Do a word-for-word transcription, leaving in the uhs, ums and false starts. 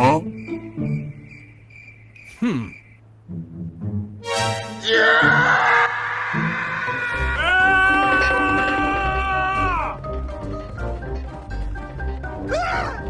Huh? Hmm. Yeah! Ah! Ah!